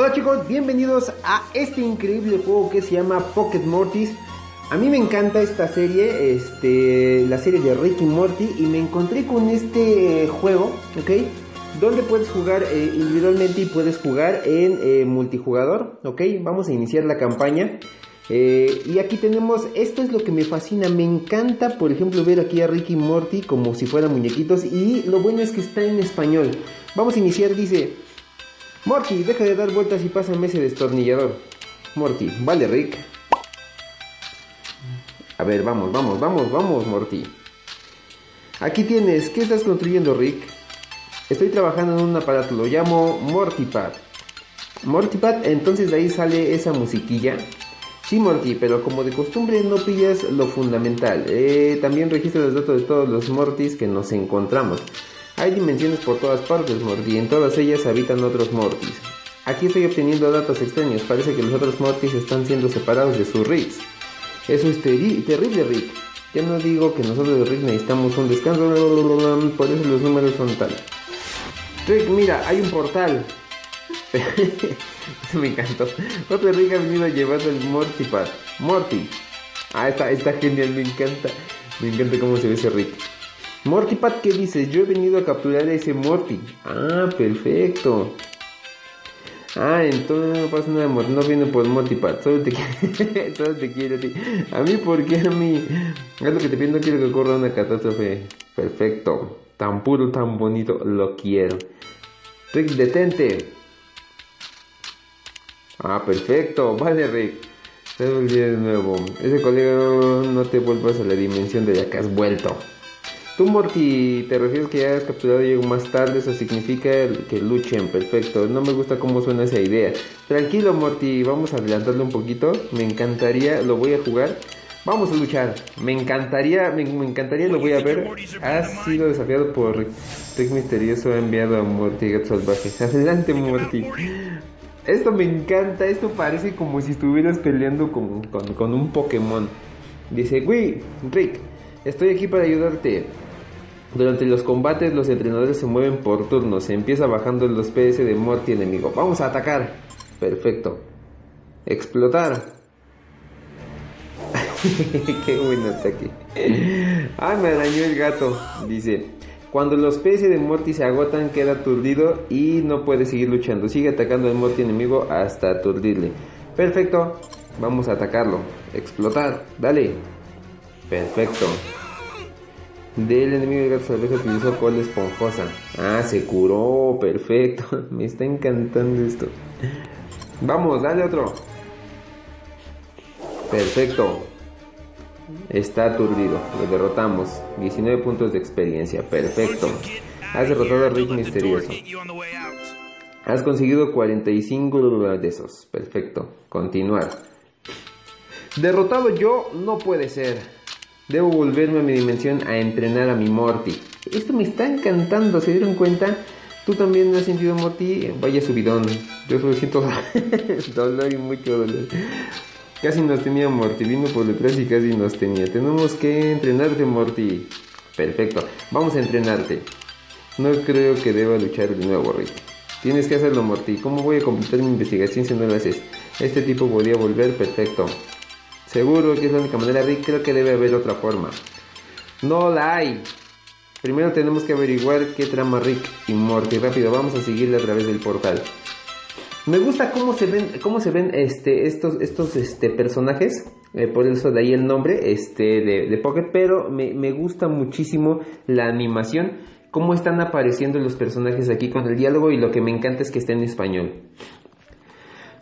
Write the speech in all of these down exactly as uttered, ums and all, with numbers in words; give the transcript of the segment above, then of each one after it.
Hola chicos, bienvenidos a este increíble juego que se llama Pocket Mortys. A mí me encanta esta serie, este, la serie de Rick y Morty, y me encontré con este juego, ¿ok? Donde puedes jugar eh, individualmente y puedes jugar en eh, multijugador, ¿ok? Vamos a iniciar la campaña. Eh, y aquí tenemos, esto es lo que me fascina, me encanta por ejemplo ver aquí a Rick y Morty como si fueran muñequitos, y lo bueno es que está en español. Vamos a iniciar, dice: Morty, deja de dar vueltas y pásame ese destornillador. Morty: vale Rick. A ver, vamos, vamos, vamos, vamos Morty. Aquí tienes, ¿qué estás construyendo Rick? Estoy trabajando en un aparato, lo llamo Mortypad. Mortypad, entonces de ahí sale esa musiquilla. Sí Morty, pero como de costumbre no pillas lo fundamental. Eh, también registra los datos de todos los Mortys que nos encontramos. Hay dimensiones por todas partes Morty, en todas ellas habitan otros Mortys. Aquí estoy obteniendo datos extraños, parece que los otros Mortys están siendo separados de sus Ricks. Eso es terri terrible Rick. Ya no digo que nosotros los Ricks necesitamos un descanso, por eso los números son tal. Rick, mira, hay un portal. Eso me encantó. Otro Rick ha venido llevando el Mortypad. Morty. Ah, está, está genial, me encanta. Me encanta cómo se ve ese Rick. Mortypad, ¿qué dices? Yo he venido a capturar a ese Morty. Ah, perfecto. Ah, entonces no pasa nada, Morty. No viene por Mortypad. Solo te quiero. Solo te quiero a ti. A mí, ¿por qué a mí? Es lo que te pido, no quiero que ocurra una catástrofe. Perfecto. Tan puro, tan bonito. Lo quiero. Rick, detente. Ah, perfecto, vale Rick. Se me olvidó de nuevo. Ese colega, no te vuelvas a la dimensión de la que has vuelto. Tú Morty, te refieres que ya has capturado y llego más tarde. Eso significa que luchen, perfecto. No me gusta cómo suena esa idea. Tranquilo Morty, vamos a adelantarlo un poquito. Me encantaría, lo voy a jugar. Vamos a luchar, me encantaría, me, me encantaría, lo voy a ver. Has sido desafiado por Rick. Rick misterioso ha enviado a Morty Gato Salvaje. Adelante Morty. Esto me encanta, esto parece como si estuvieras peleando con, con, con un Pokémon. Dice: güey, Rick, estoy aquí para ayudarte. Durante los combates los entrenadores se mueven por turnos. Se empieza bajando los P S de Morty enemigo. Vamos a atacar. Perfecto. Explotar. Qué buen ataque. Ah, me dañó el gato. Dice: cuando los P S de Morty se agotan, queda aturdido y no puede seguir luchando. Sigue atacando al Morty enemigo hasta aturdirle. Perfecto. Vamos a atacarlo. Explotar. Dale. Perfecto. Del enemigo de gato salvaje utilizó cola esponjosa. Ah, se curó. Perfecto. Me está encantando esto. Vamos, dale otro. Perfecto. Está aturdido, lo derrotamos. diecinueve puntos de experiencia, perfecto. Has derrotado a Rick misterioso. Has conseguido cuarenta y cinco de esos, perfecto. Continuar. Derrotado yo, no puede ser. Debo volverme a mi dimensión a entrenar a mi Morty. Esto me está encantando, ¿se dieron cuenta? Tú también has sentido Morty, vaya subidón. Yo solo siento dolor y mucho dolor. Casi nos tenía Morty, vino por detrás y casi nos tenía. Tenemos que entrenarte Morty. Perfecto, vamos a entrenarte. No creo que deba luchar de nuevo Rick. Tienes que hacerlo Morty. ¿Cómo voy a completar mi investigación si no lo haces? Este tipo podía volver, perfecto. Seguro que es la única manera Rick, creo que debe haber otra forma. No la hay. Primero tenemos que averiguar qué trama Rick y Morty. Rápido, vamos a seguirle a través del portal. Me gusta cómo se ven, cómo se ven este, estos, estos este, personajes, eh, por eso de ahí el nombre este, de, de Pocket, pero me, me gusta muchísimo la animación, cómo están apareciendo los personajes aquí con el diálogo, y lo que me encanta es que está en español.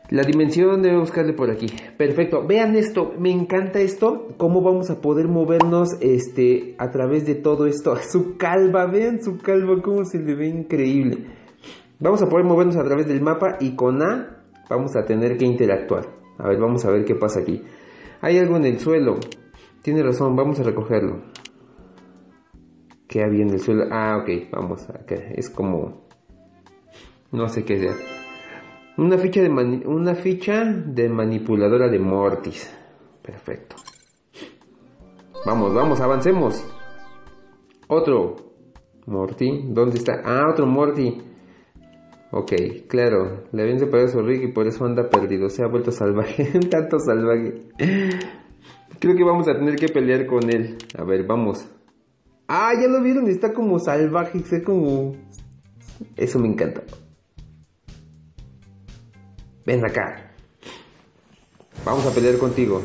La dimensión debe buscarle por aquí, perfecto, vean esto, me encanta esto, cómo vamos a poder movernos este, a través de todo esto, su calva, vean su calva, cómo se le ve increíble. Vamos a poder movernos a través del mapa y con A vamos a tener que interactuar. A ver, vamos a ver qué pasa aquí. Hay algo en el suelo. Tiene razón, vamos a recogerlo. ¿Qué había en el suelo? Ah, ok, vamos acá. Okay. Es como... no sé qué sea. Una ficha de, mani... Una ficha de manipuladora de Mortys. Perfecto. Vamos, vamos, avancemos. Otro Morty. ¿Dónde está? Ah, otro Morty. Ok, claro, le habían separado a su Rick y por eso anda perdido, se ha vuelto salvaje, un tanto salvaje. Creo que vamos a tener que pelear con él. A ver, vamos. Ah, ya lo vieron, está como salvaje, está como... Eso me encanta. Ven acá. Vamos a pelear contigo.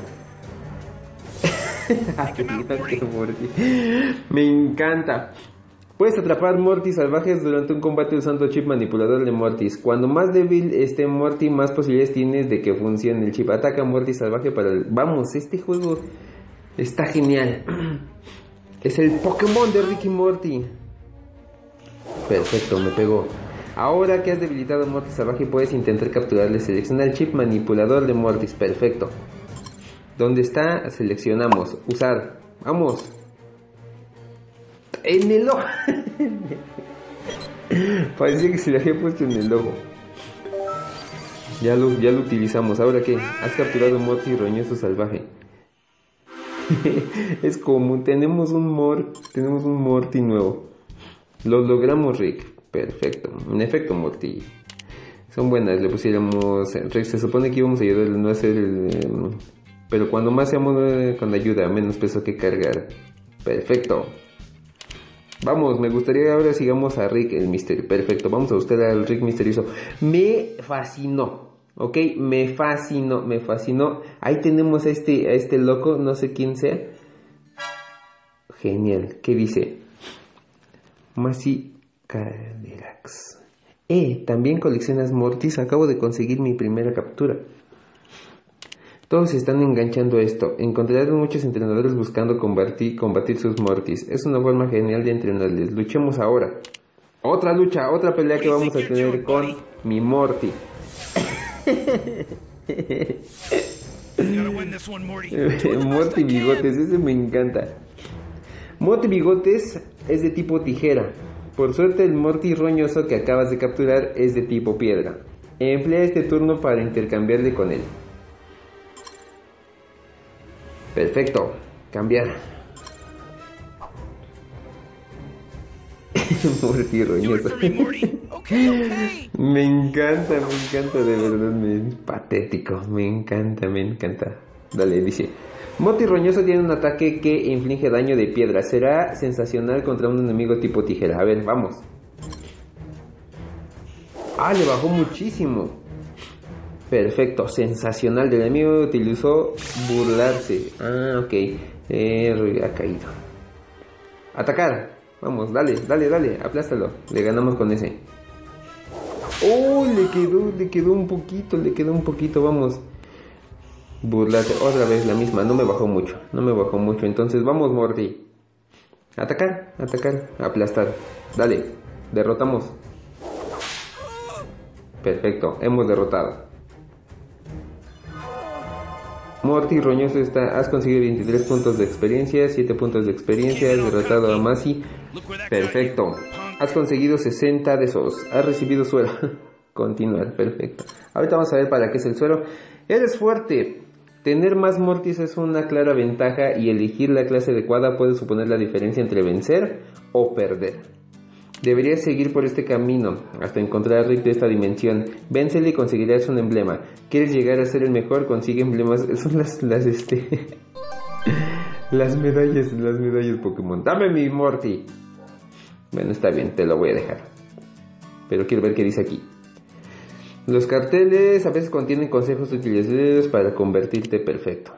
Me encanta. Puedes atrapar Mortys salvajes durante un combate usando chip manipulador de Mortys. Cuando más débil esté Morty, más posibilidades tienes de que funcione el chip. Ataca Morty salvaje para el... Vamos, este juego está genial. Es el Pokémon de Rick y Morty. Perfecto, me pegó. Ahora que has debilitado a Morty salvaje, puedes intentar capturarle. Selecciona el chip manipulador de Mortys. Perfecto. ¿Dónde está? Seleccionamos. Usar. Vamos. En el ojo. Parecía que se le había puesto en el ojo. Ya lo, ya lo utilizamos. ¿Ahora qué? Has capturado un Morty roñoso salvaje. Es como tenemos un mor, tenemos un Morty nuevo. Lo logramos, Rick. Perfecto. En efecto, Morty. Son buenas. Le pusiéramos Rick. Se supone que íbamos a ayudarle, no a hacer el... Pero cuando más seamos con ayuda, menos peso que cargar. Perfecto. Vamos, me gustaría que ahora sigamos a Rick el misterio. Perfecto, vamos a buscar al Rick misterioso. Me fascinó, ok, me fascinó, me fascinó. Ahí tenemos a este, a este loco, no sé quién sea. Genial, ¿qué dice? Masi Calderax. Eh, también coleccionas Mortys, acabo de conseguir mi primera captura. Todos se están enganchando a esto. Encontrarán muchos entrenadores buscando combatir, combatir sus Mortys. Es una forma genial de entrenarles. Luchemos ahora. Otra lucha, otra pelea que vamos a tener con mi Morty. Morty Bigotes, ese me encanta. Morty Bigotes es de tipo tijera. Por suerte el Morty roñoso que acabas de capturar es de tipo piedra. Emplea este turno para intercambiarle con él. Perfecto, cambiar. Morty roñoso. Me encanta, me encanta, de verdad, me es patético. Me encanta, me encanta. Dale, dice. Morty roñoso tiene un ataque que inflige daño de piedra. Será sensacional contra un enemigo tipo tijera. A ver, vamos. Ah, le bajó muchísimo. Perfecto, sensacional. Del enemigo utilizó burlarse. Ah, ok. Eh, ha caído. Atacar. Vamos, dale, dale, dale. Aplástalo. Le ganamos con ese. Oh, le quedó, le quedó un poquito, le quedó un poquito. Vamos. Burlarse. Otra vez la misma. No me bajó mucho. No me bajó mucho. Entonces, vamos, Morty. Atacar, atacar. Aplastar. Dale. Derrotamos. Perfecto, hemos derrotado. Morty roñoso está, has conseguido veintitrés puntos de experiencia, siete puntos de experiencia, has derrotado a Masi. Perfecto. Has conseguido sesenta de esos. Has recibido suero. Continuar, perfecto. Ahorita vamos a ver para qué es el suero. Eres fuerte. Tener más Mortys es una clara ventaja y elegir la clase adecuada puede suponer la diferencia entre vencer o perder. Deberías seguir por este camino hasta encontrar a Rick de esta dimensión. Vénsele y conseguirás un emblema. ¿Quieres llegar a ser el mejor? Consigue emblemas. Son las, las, este... las medallas, las medallas Pokémon. ¡Dame mi Morty! Bueno, está bien, te lo voy a dejar. Pero quiero ver qué dice aquí. Los carteles a veces contienen consejos útiles para convertirte perfecto.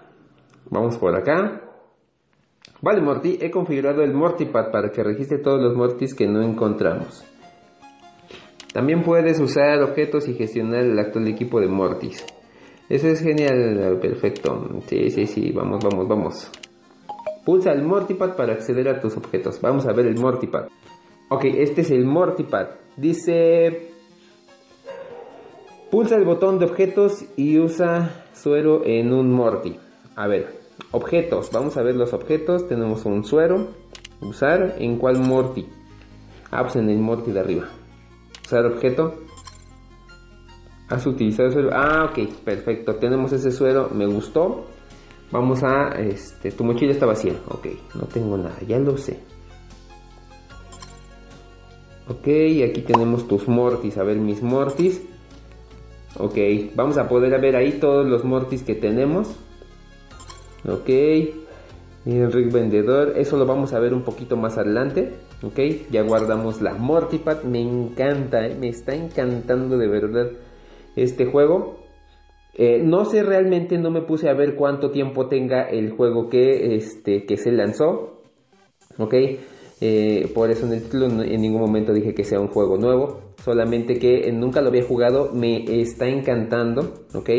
Vamos por acá. Vale, Morty, he configurado el Mortypad para que registre todos los Mortys que no encontramos. También puedes usar objetos y gestionar el actual equipo de Mortys. Eso es genial, perfecto. Sí, sí, sí, vamos, vamos, vamos. Pulsa el Mortypad para acceder a tus objetos. Vamos a ver el Mortypad. Ok, este es el Mortypad. Dice... Pulsa el botón de objetos y usa suero en un Morty. A ver... Objetos, vamos a ver los objetos. Tenemos un suero. Usar, ¿en cuál Morty? Ah, pues en el Morty de arriba. Usar objeto. Has utilizado suero. Ah, ok, perfecto. Tenemos ese suero, me gustó. Vamos a, este, tu mochila está vacía. Ok, no tengo nada, ya lo sé. Ok, aquí tenemos tus Mortys. A ver, mis Mortys. Ok, vamos a poder ver ahí todos los Mortys que tenemos. Ok. Y el Rick Vendedor, eso lo vamos a ver un poquito más adelante. Ok, ya guardamos la Mortypad. Me encanta, ¿eh? Me está encantando de verdad este juego. Eh, no sé realmente, no me puse a ver cuánto tiempo tenga el juego que, este, que se lanzó. Ok, eh, por eso en el título en ningún momento dije que sea un juego nuevo. Solamente que nunca lo había jugado, me está encantando. Ok.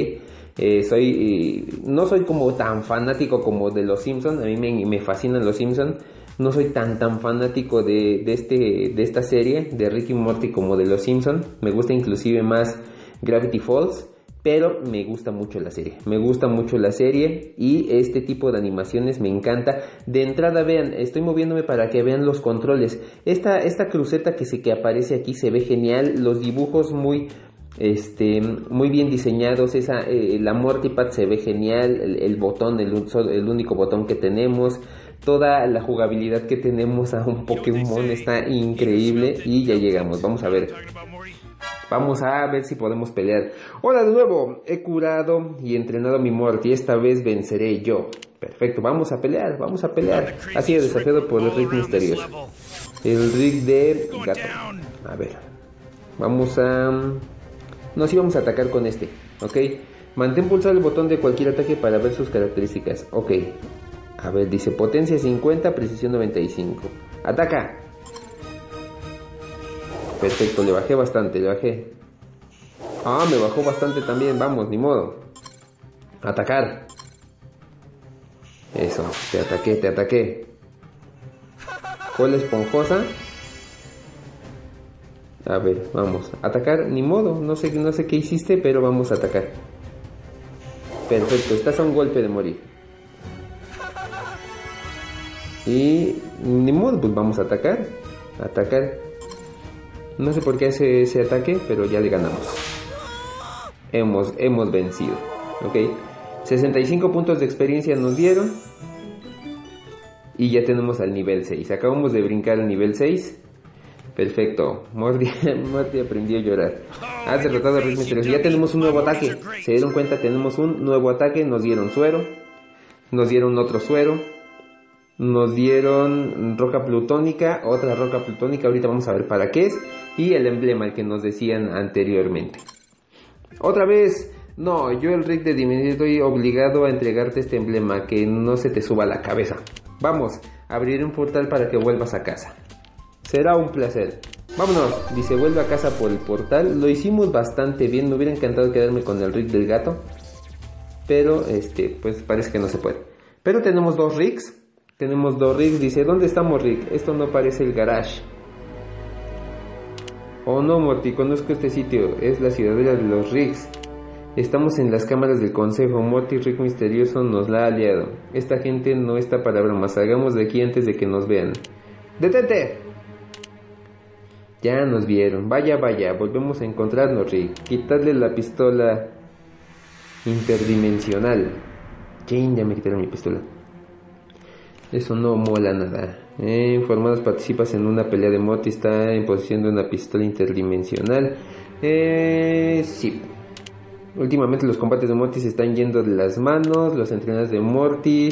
Eh, soy, eh, no soy como tan fanático como de Los Simpsons. A mí me, me fascinan Los Simpsons. No soy tan tan fanático de, de, este, de esta serie de Rick y Morty como de Los Simpsons. Me gusta inclusive más Gravity Falls, pero me gusta mucho la serie. Me gusta mucho la serie y este tipo de animaciones me encanta. De entrada, vean, estoy moviéndome para que vean los controles. Esta, esta cruceta que, se, que aparece aquí se ve genial. Los dibujos muy... Este, muy bien diseñados. Esa, eh, la Mortypad se ve genial. El, el botón, el, el único botón que tenemos. Toda la jugabilidad que tenemos a un Pokémon está increíble. Y ya llegamos, vamos a ver. Vamos a ver si podemos pelear. Hola de nuevo, he curado y entrenado a mi Morty. Esta vez venceré yo. Perfecto, vamos a pelear, vamos a pelear. Ha sido desafiado por el Rick misterioso. El Rick de gato. A ver, vamos a... Nos íbamos a atacar con este, ok. Mantén pulsado el botón de cualquier ataque para ver sus características, ok. A ver, dice potencia cincuenta, precisión noventa y cinco. ¡Ataca! Perfecto, le bajé bastante, le bajé. Ah, me bajó bastante también, vamos, ni modo. Atacar. Eso, te ataqué, te ataqué. Cola esponjosa. A ver, vamos, atacar, ni modo, no sé, no sé qué hiciste, pero vamos a atacar. Perfecto, estás a un golpe de morir. Y ni modo, pues vamos a atacar, atacar. No sé por qué hace ese ataque, pero ya le ganamos. Hemos, hemos vencido, ok. sesenta y cinco puntos de experiencia nos dieron. Y ya tenemos al nivel seis, acabamos de brincar al nivel seis. Perfecto, Morty, Morty aprendió a llorar. Has derrotado a Rick misterioso. Ya tenemos un nuevo ataque. Se dieron cuenta, tenemos un nuevo ataque. Nos dieron suero. Nos dieron otro suero. Nos dieron roca plutónica. Otra roca plutónica. Ahorita vamos a ver para qué es. Y el emblema, el que nos decían anteriormente. Otra vez. No, yo el Rick de Dimensión estoy obligado a entregarte este emblema. Que no se te suba a la cabeza. Vamos, abriré un portal para que vuelvas a casa. Será un placer. Vámonos, dice, vuelve a casa por el portal. Lo hicimos bastante bien, me hubiera encantado quedarme con el Rick del gato. Pero, este, pues parece que no se puede. Pero tenemos dos Ricks. Tenemos dos Ricks, dice, ¿dónde estamos, Rick? Esto no parece el garage. Oh no, Morty, conozco este sitio. Es la ciudadela de los Ricks. Estamos en las cámaras del consejo. Morty, Rick misterioso nos la ha aliado. Esta gente no está para bromas. Salgamos de aquí antes de que nos vean. ¡Detente! Ya nos vieron. Vaya, vaya. Volvemos a encontrarnos, Rick. Quitarle la pistola interdimensional. Jane, ya me quitaron mi pistola. Eso no mola nada. Eh, informados, participas en una pelea de Morty. Está en posesión de una pistola interdimensional. Eh, sí. Últimamente los combates de Morty se están yendo de las manos. Los entrenadores de Morty...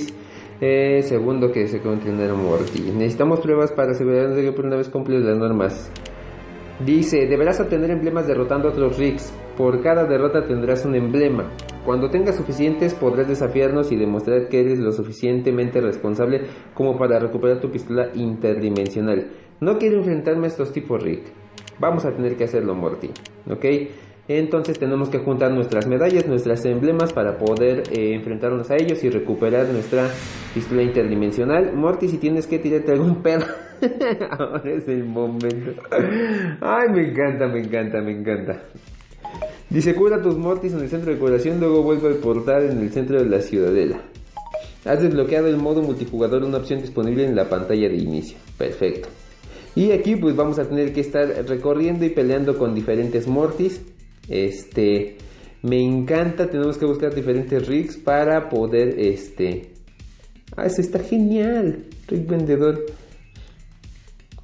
Eh, segundo que se entrenar Morty. Necesitamos pruebas para asegurarnos de que por una vez cumple las normas. Dice, deberás obtener emblemas derrotando a otros Ricks. Por cada derrota tendrás un emblema. Cuando tengas suficientes podrás desafiarnos y demostrar que eres lo suficientemente responsable como para recuperar tu pistola interdimensional. No quiero enfrentarme a estos tipos, Rick. Vamos a tener que hacerlo, Morty. ¿Ok? Entonces tenemos que juntar nuestras medallas, nuestras emblemas para poder eh, enfrentarnos a ellos y recuperar nuestra pistola interdimensional. Morty, si tienes que tirarte algún pedo, ahora es el momento. Ay, me encanta, me encanta, me encanta. Dice, cura a tus Mortys en el centro de curación, luego vuelve al portal en el centro de la ciudadela. Has desbloqueado el modo multijugador, una opción disponible en la pantalla de inicio. Perfecto. Y aquí pues vamos a tener que estar recorriendo y peleando con diferentes Mortys. Este, me encanta. Tenemos que buscar diferentes Ricks para poder, este... Ah, eso está genial. Rick Vendedor.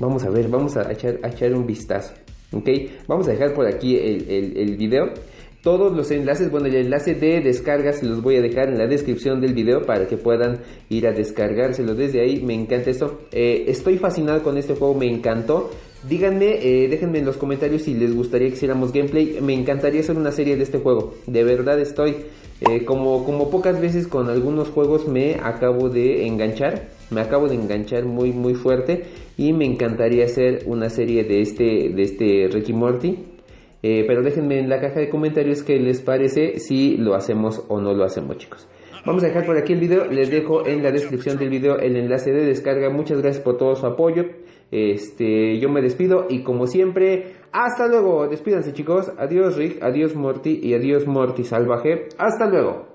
Vamos a ver, vamos a echar, a echar un vistazo, ¿ok? Vamos a dejar por aquí el, el, el video. Todos los enlaces, bueno, el enlace de descarga se los voy a dejar en la descripción del video para que puedan ir a descargárselo desde ahí. Me encanta esto. Eh, estoy fascinado con este juego, me encantó. Díganme, eh, déjenme en los comentarios si les gustaría que hiciéramos gameplay. Me encantaría hacer una serie de este juego. De verdad estoy, eh, como, como pocas veces con algunos juegos me acabo de enganchar. Me acabo de enganchar muy muy fuerte y me encantaría hacer una serie de este, de este Rick y Morty. Eh, pero déjenme en la caja de comentarios qué les parece, si lo hacemos o no lo hacemos, chicos. Vamos a dejar por aquí el video, les dejo en la descripción del video el enlace de descarga. Muchas gracias por todo su apoyo. Este, yo me despido y como siempre, hasta luego. Despídanse, chicos. Adiós Rick, adiós Morty y adiós Morty salvaje. Hasta luego.